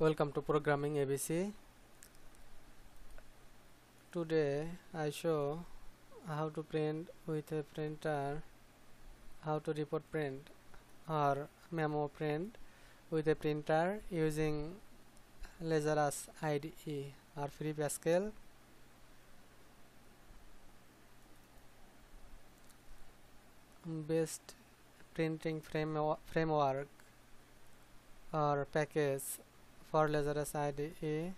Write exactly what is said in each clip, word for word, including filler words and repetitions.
Welcome to Programming A B C. Today I show how to print with a printer, how to report print or memo print with a printer using Lazarus I D E or Free Pascal. Best printing framework or package for Lazarus I D E,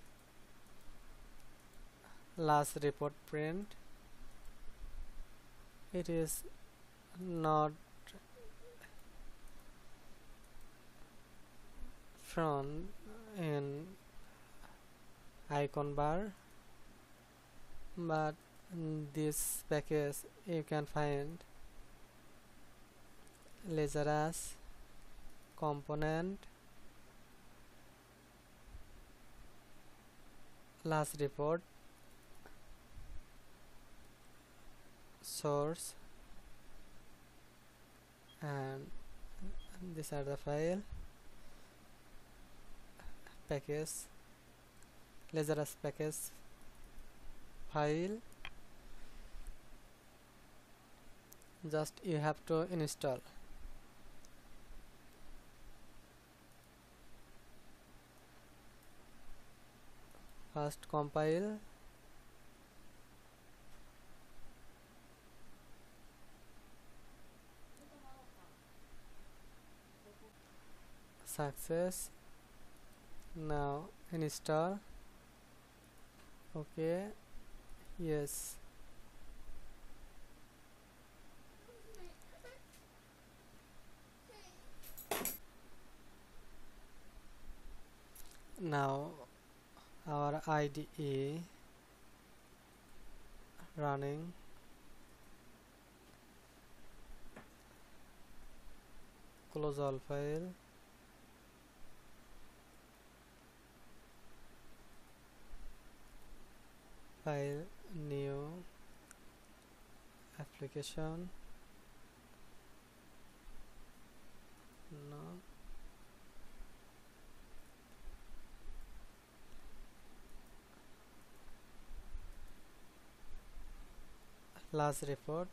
LazReport print. It is not shown in icon bar, but this package you can find Lazarus component, LazReport, source, and these are the file package, Lazarus package file. Just you have to install. First compile, success. Now install. Okay, yes, now our I D E running. Close all file. File, new application. No. LazReport,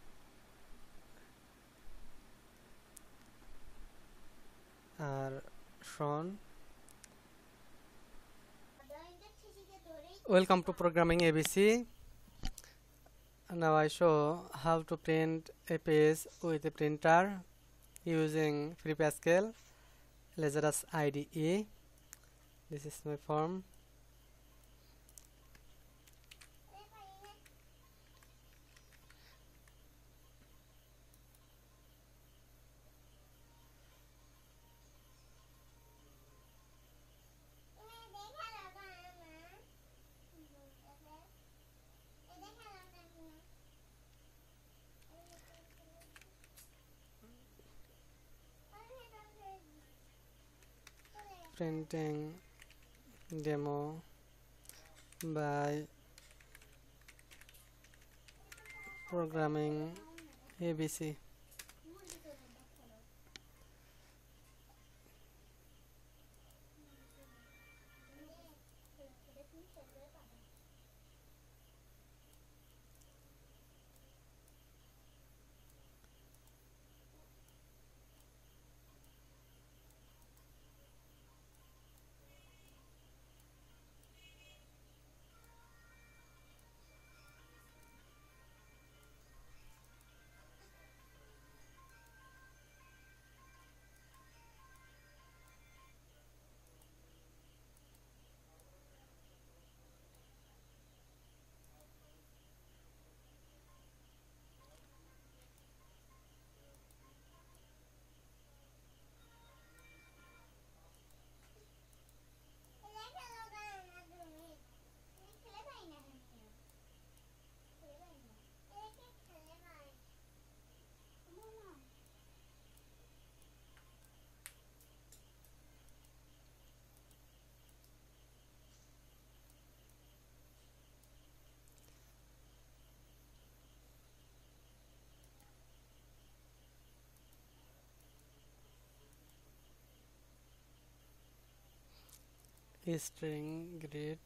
are shown. Welcome to Programming A B C. Now I show how to print a page with a printer using Free Pascal, Lazarus I D E. This is my form. Printing demo by Programming A B C. string grid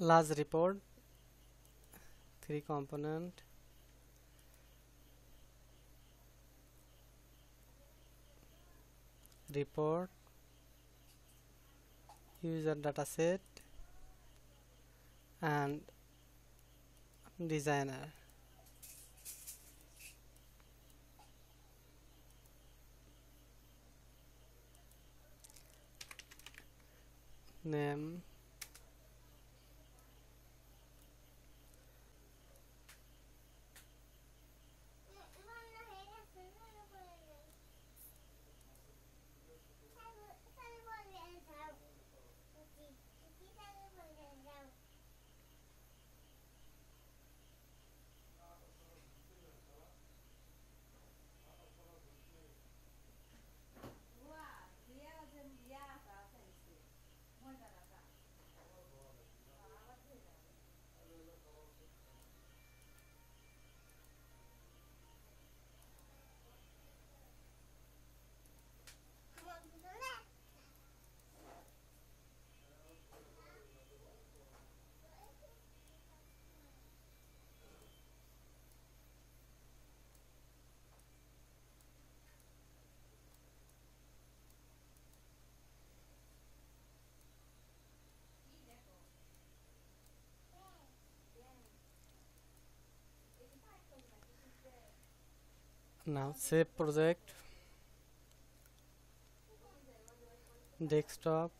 LazReport, three component, report, user dataset, and designer. Name. Now save project, desktop,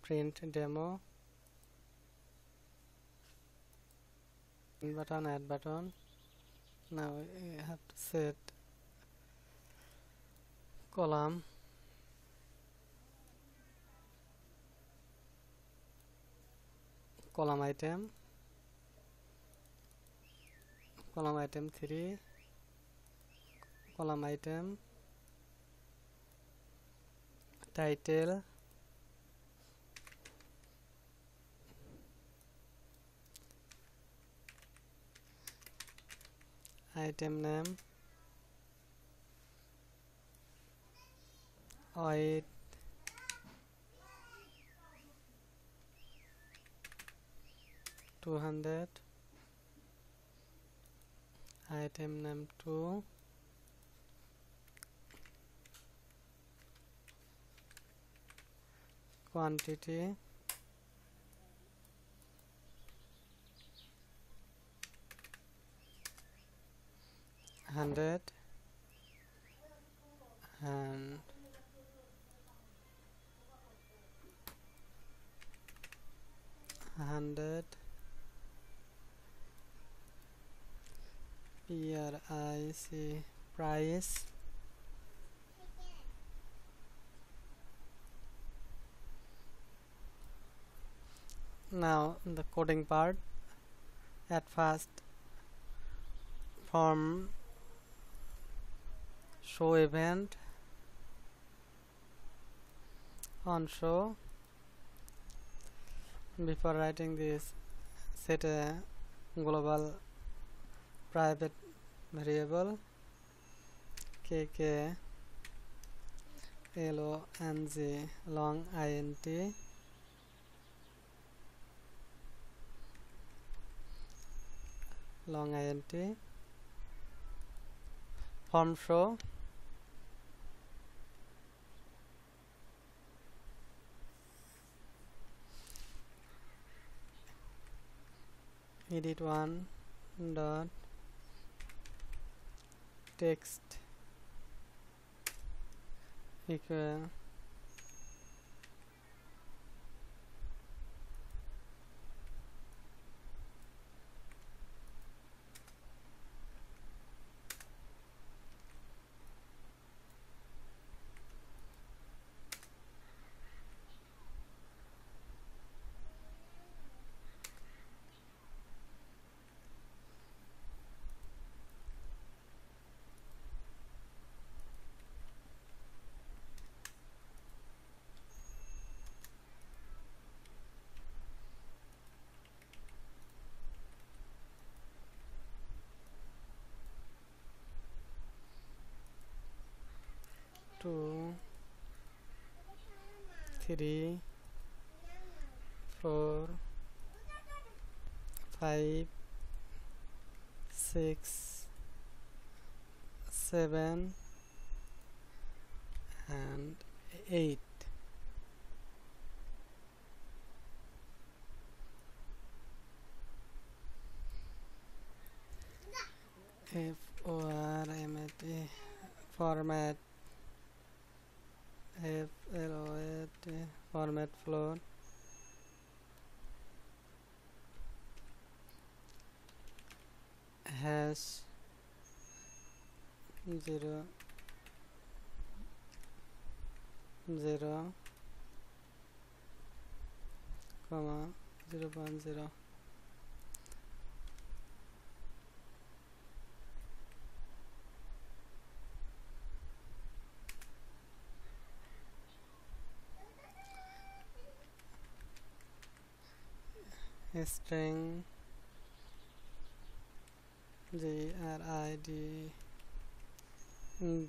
print demo, button, add button. Now we have to set column, column item, column item three, column item, title, item name, O I D, two hundred, item name two, quantity, hundred, and hundred P R I C price, now the coding part. At first, from show event on show, before writing this, set a global private variable K K L O N G long I N T long I N T form show edit one dot text equal two, three, four, five, six, seven, and eight. F O R M A T format. F L O A T format float hash zero zero comma zero point zero string G R I D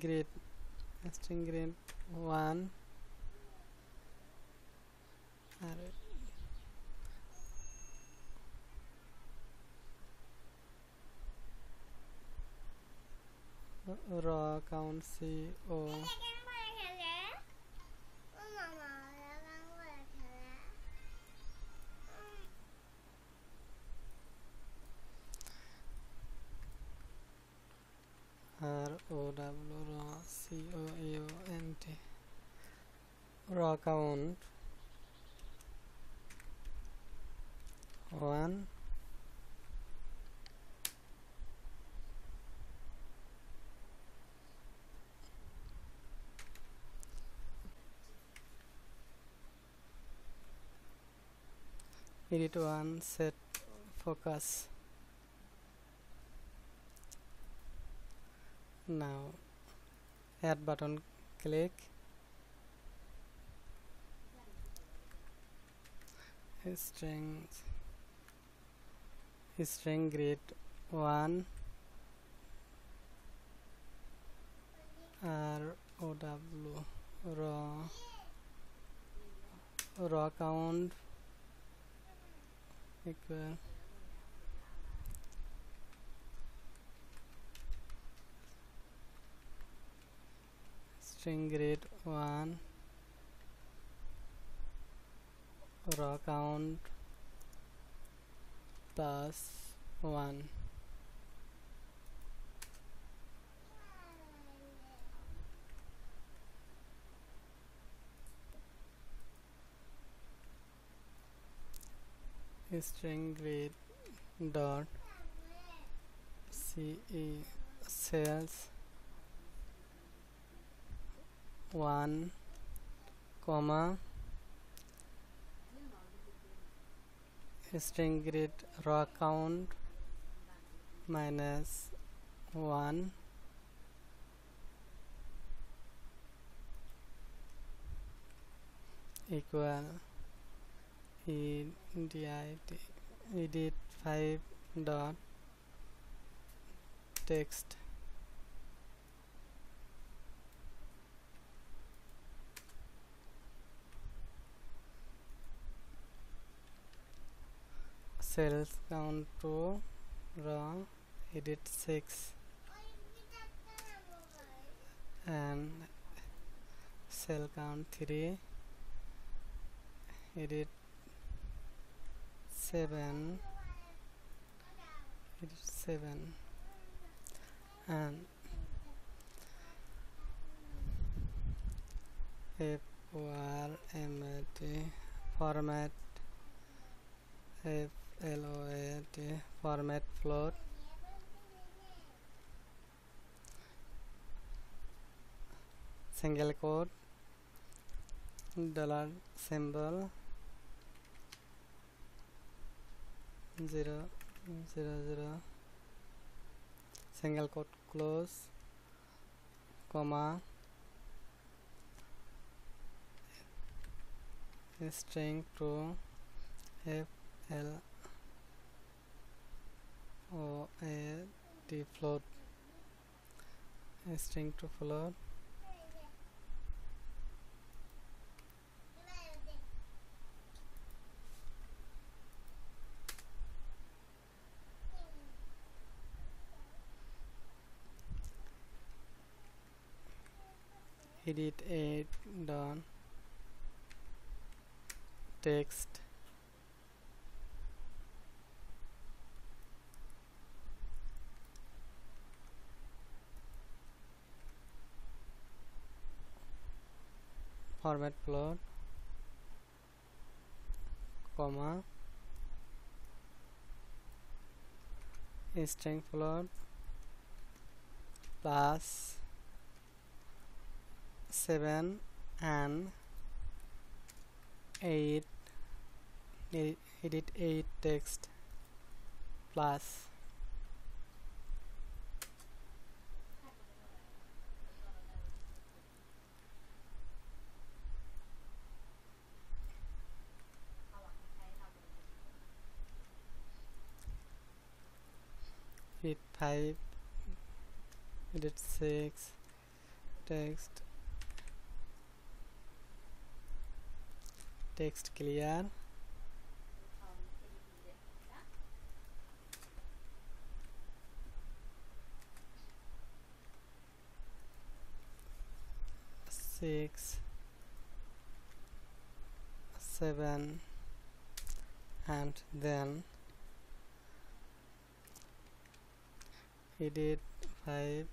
grid string grid one array raw count C O R O W R O C O U N T raw count one edit one set focus. Now add button click string string grid one R O W raw raw count equal string grid one raw count plus one string grid dot C E cells one comma string grid raw count minus one equal edit five dot text cells count to raw edit six and cell count three edit seven seven, and F O R M A T format, F L O A T format float, single quote, dollar symbol, zero zero zero, single quote close, comma, string to F L O A T float, string to float, edit it done, text, format plot, comma, string plot, plus seven and eight, edit eight text, plus edit five, edit six text, text clear, six, seven, and then edit five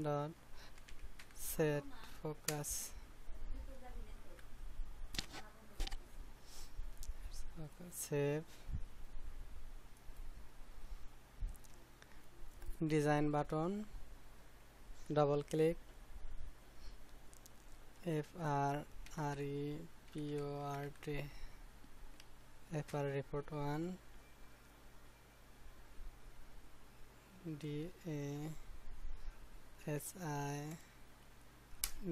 dot set focus. Okay, save, design button, double click, F R R E P O R T, F R report one, D A S I,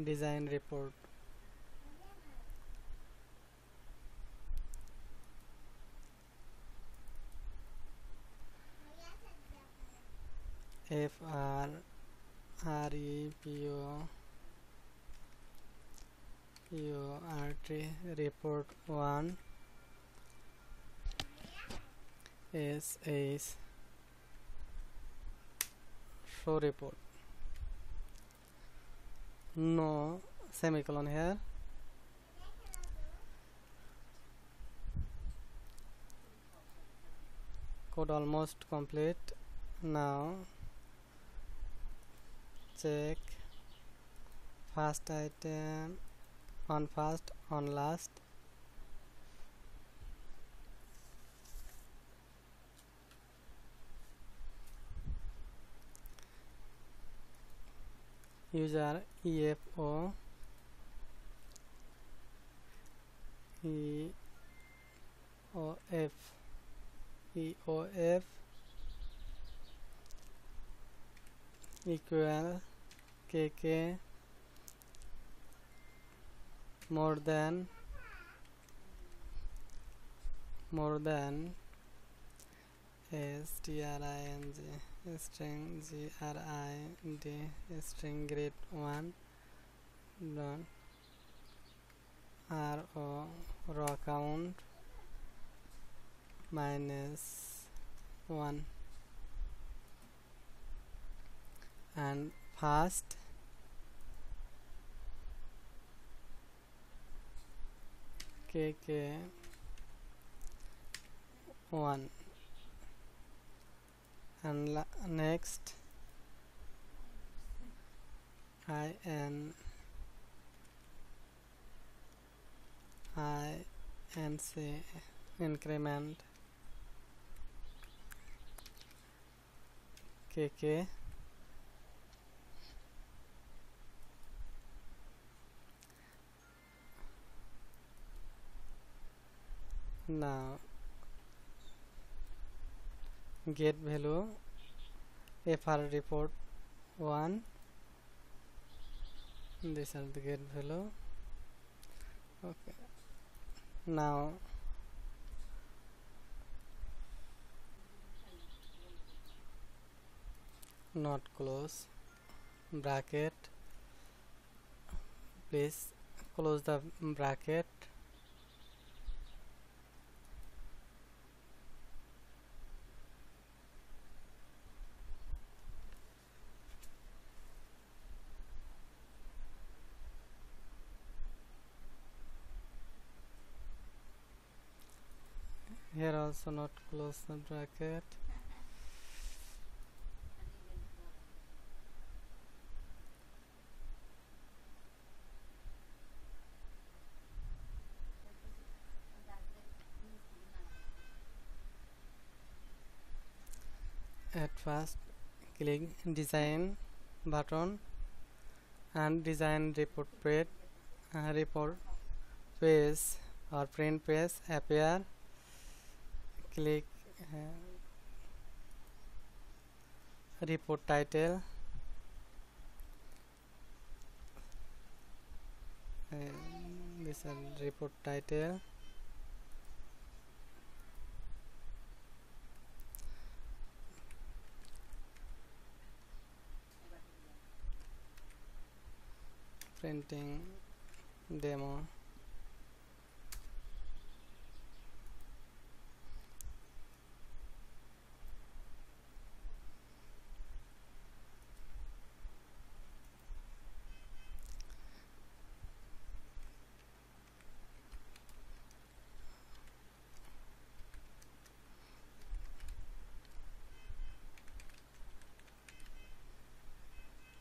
design report, F R R E P O R T report one, S is show report, no semicolon here, code almost complete. Now check first item on first on last, user E F O E O F E O F equal K K more than more than string string grid string grade one done ro raw count minus one and first K K one and la next I N I and say increment K K now get value F R report one. These are the get value. Okay, now not close bracket, please close the bracket. Here also not close the bracket. At first click design button and design report page, uh, report page or print page appear. Click uh, report title, uh, this is report title, printing demo.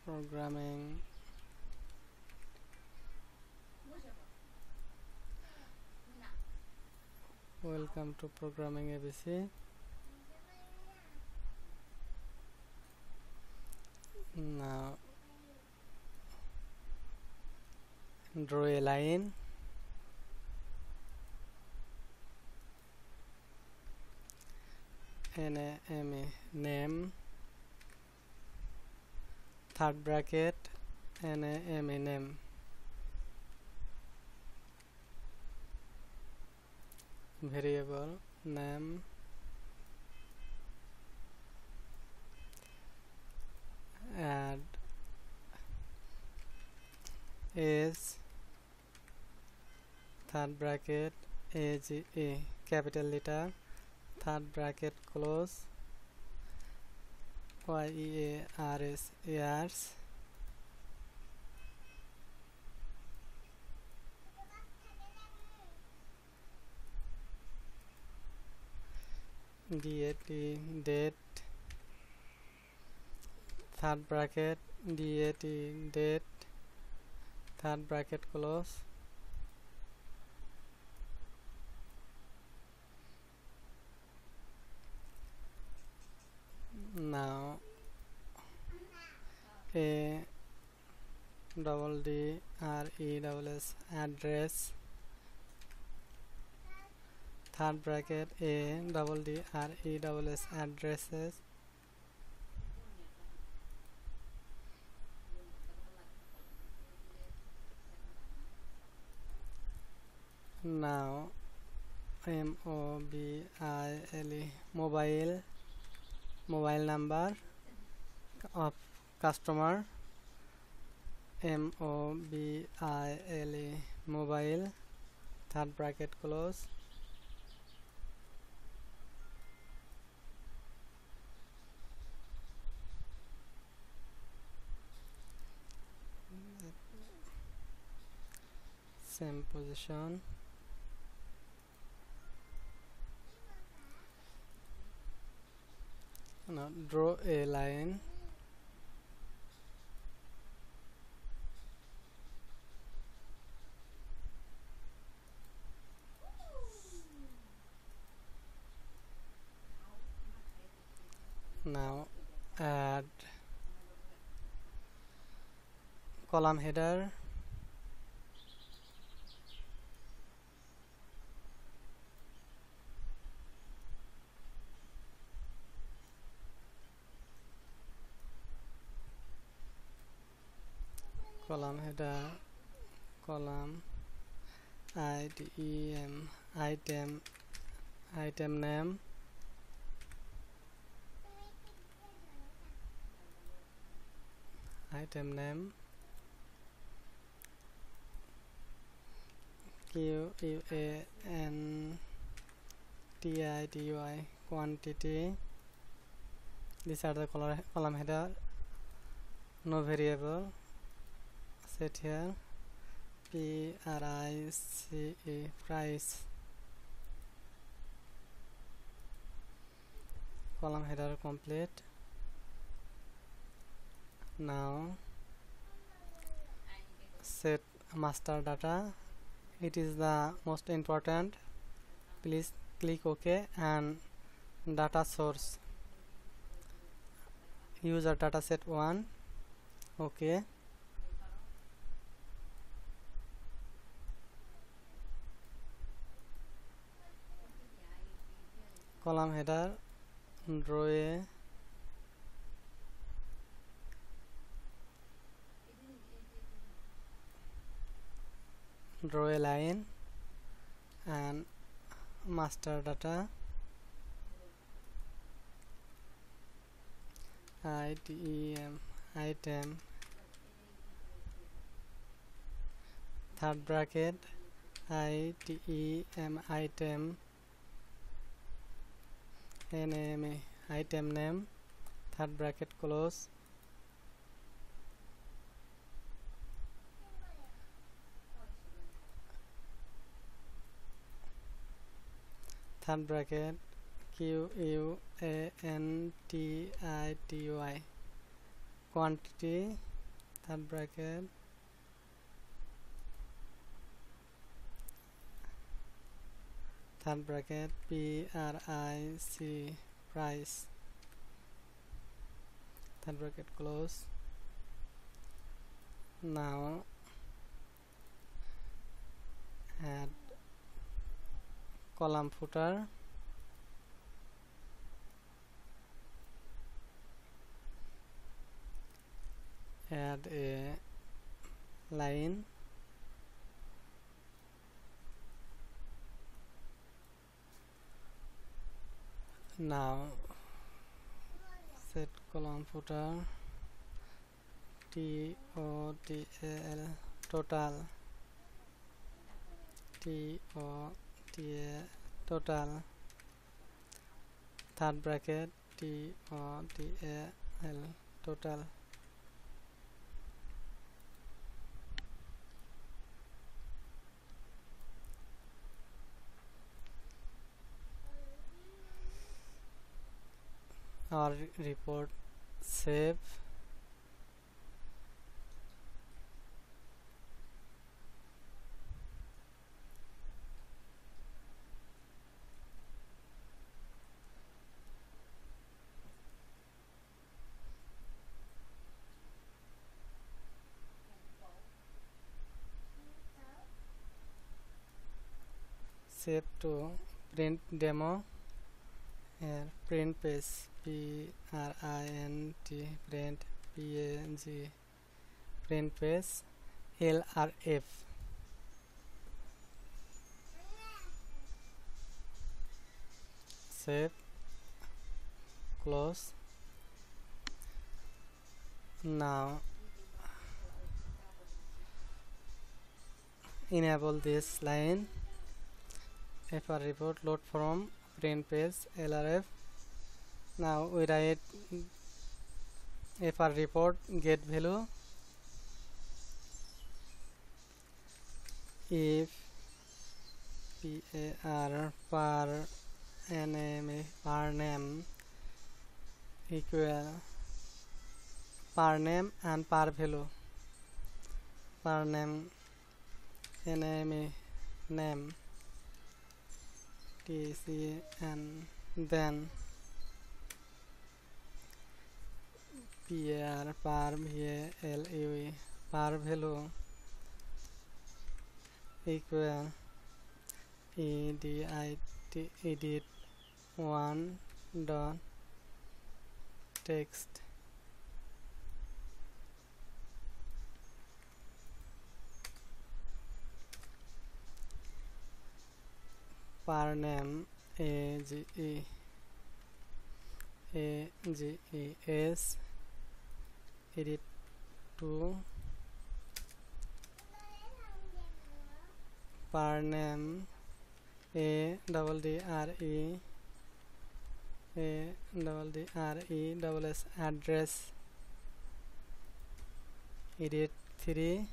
Programming welcome to Programming A B C. Now draw a line and a, and a name, third bracket and a M in M. Variable name add is third bracket A G E capital letter, third bracket close, years, years date, date, third bracket date, date, third bracket close, now a double d r e double s address, third bracket a double d r e double s addresses, now m o b I l e mobile mobile number of customer, M O B I L E mobile, third bracket close, same position. No, draw a line now, add column header, column header, column I D M, item item name, item name Q U A N T I T Y, quantity. These are the color, column header. No variable. Set here. P R I C E, price. Column header complete. Now set master data, it is the most important. Please click OK. And data source, user dataset one, OK. Column header, draw a draw a line, and master data item item third bracket item item name item name third bracket close, third bracket Q U A N T I T Y, quantity, third bracket third bracket P R I C, price, third bracket close. Now add column footer, add a line, now set column footer T O T A L, total, T O total, third bracket T O T A L, total, our report, save. Save to print demo. Here print page, P R I N T, print, P A N G, print page, L R F. Save, close. Now enable this line. F R report load from print page L R F. Now we write F R report get value if P A R, par name, par name equal per name and per value. Per name name name tc and then per per value per value equal edit edit one dot text per name age ages edit two per name a double d r e a double d r e double s address edit three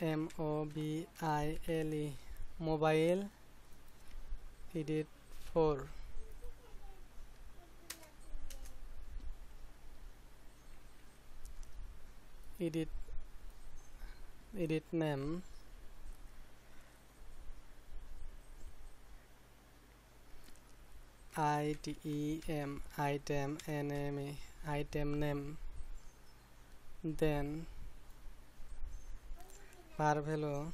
m o b I l e mobile edit four edit edit name item item name item name then per value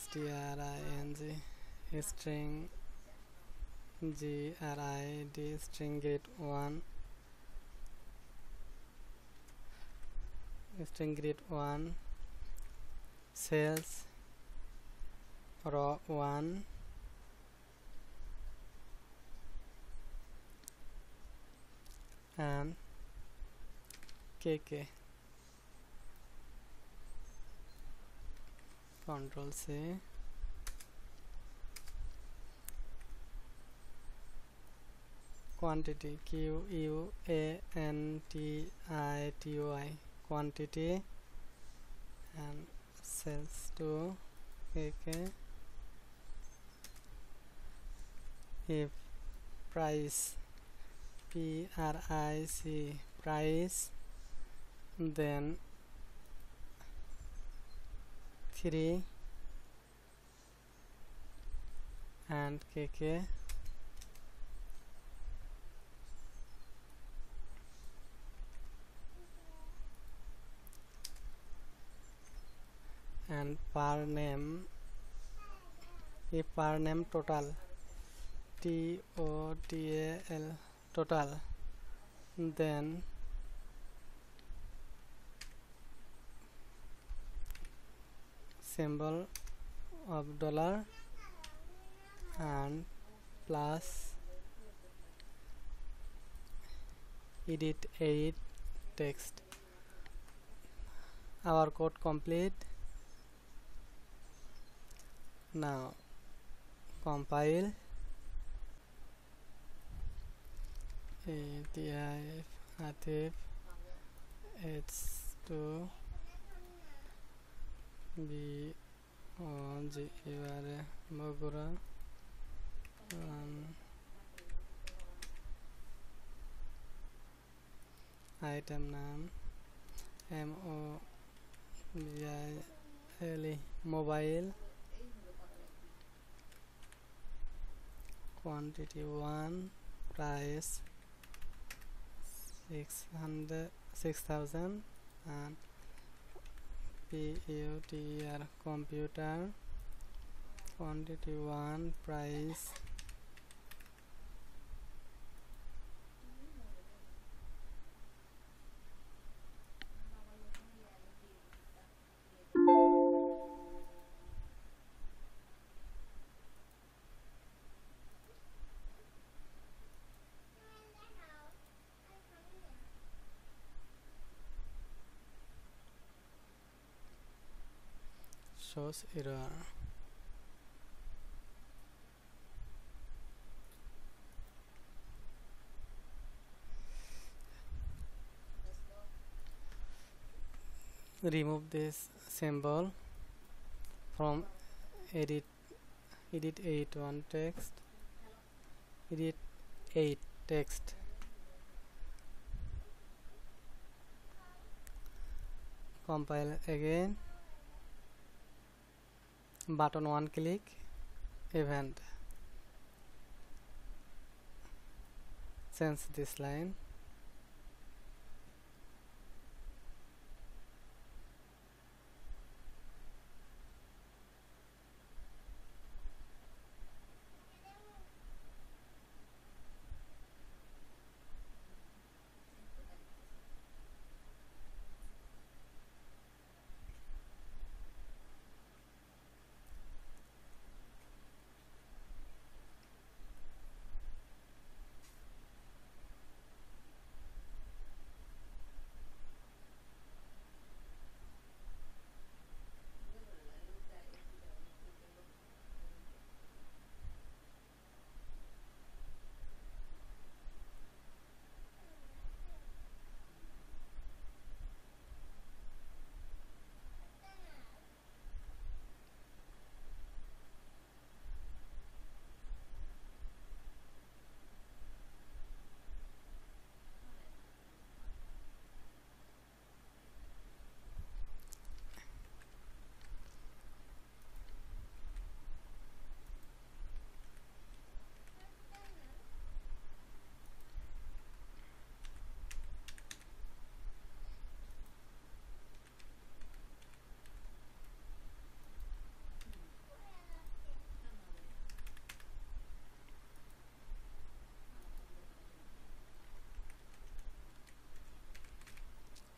string string grid string grid one string grid one cells row one and kk control C quantity q u a n t I t y quantity and cells to K K if price P R I C price then three and K K and per name a per name total T O T A L total then symbol of dollar and plus edit edit text our code complete now compile atif it's to B O G U R Bogura um, item name M O B I L E mobile quantity one price six hundred six thousand and P U T R computer quantity one price shows error remove this symbol from edit edit eight one text, edit eight text. Compile again. Button one click event. Change this line.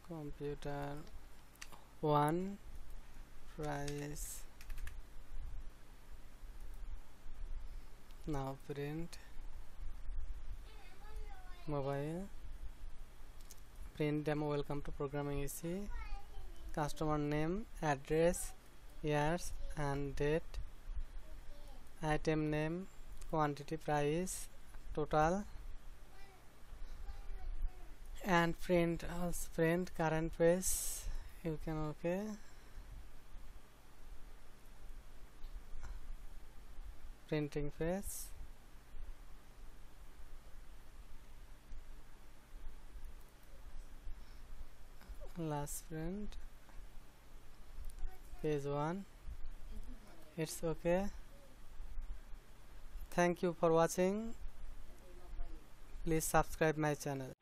Computer one price. Now print mobile. Print demo. Welcome to Programming A B C. Customer name, address, years and date. Item name, quantity, price, total. And print also print current price. You can OK. Printing price. Last print. Page one. It's OK. Thank you for watching. Please subscribe my channel.